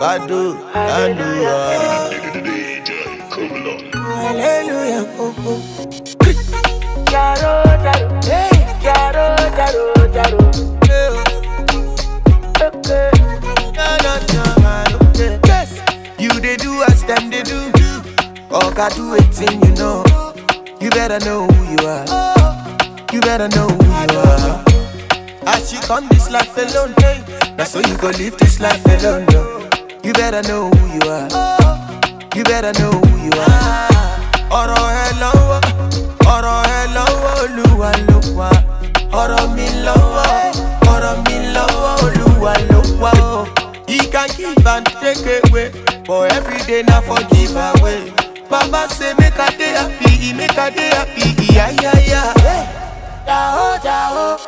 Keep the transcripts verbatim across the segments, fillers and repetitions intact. Badu, Hallelujah. You they do as them they do. Oh, God do it thing, you know. You better know who you are. You better know who you are. As you come this life alone, hey, now so you go live this life alone, no. You better know who you are. You better know who you are. Oro hello, oro hello, Oluwa lowa. Oro mi lowa, oro mi lowa, Oluwa lowa. He can give and take away, but every day now forgive away. Baba say make a day happy, make a day happy, yeah yeah yeah. Hey, jao jao.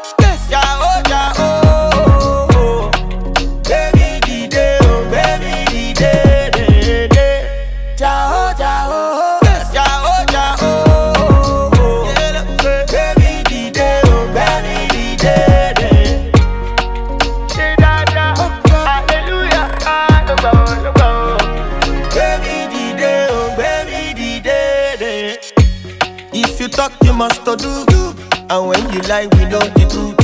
If you talk, you must to do, do. And when you lie, we know the truth.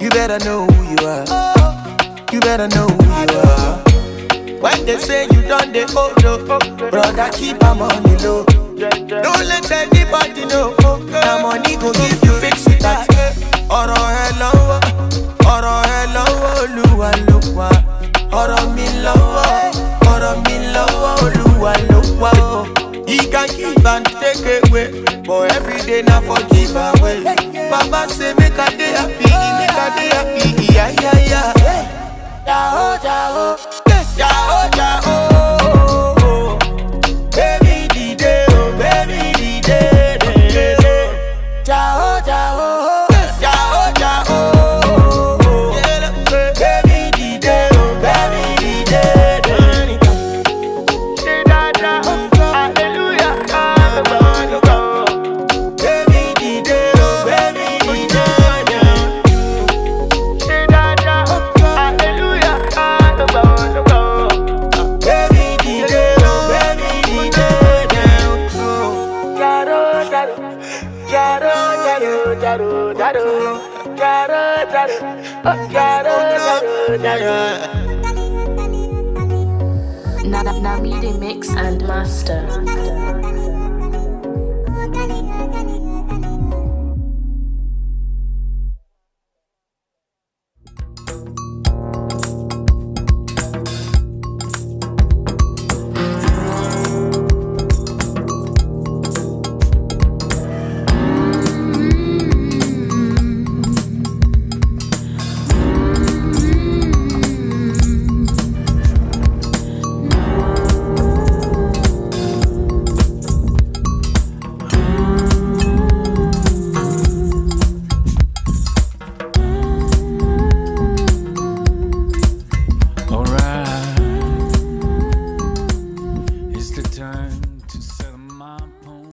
You better know who you are. You better know who you are. When they say you done the old, oh, brother, keep our money low. Don't let anybody know. Now money go give you fix it that. Oro hello, oro hello, Oluwa lowa. Oro mi lowa, oro mi lowa, Oluwa lowa. He can give and take away, but every day now forgive away. Baba say make a day happy, make a day happy, yeah yeah yeah. Jao jao, jao jao, baby di day, oh baby di day, jao jao, jao jao, baby di day, oh baby di day. Jaro, jaro, jaro, jaro, jaro, jaro, jaro. Nami the mix and master.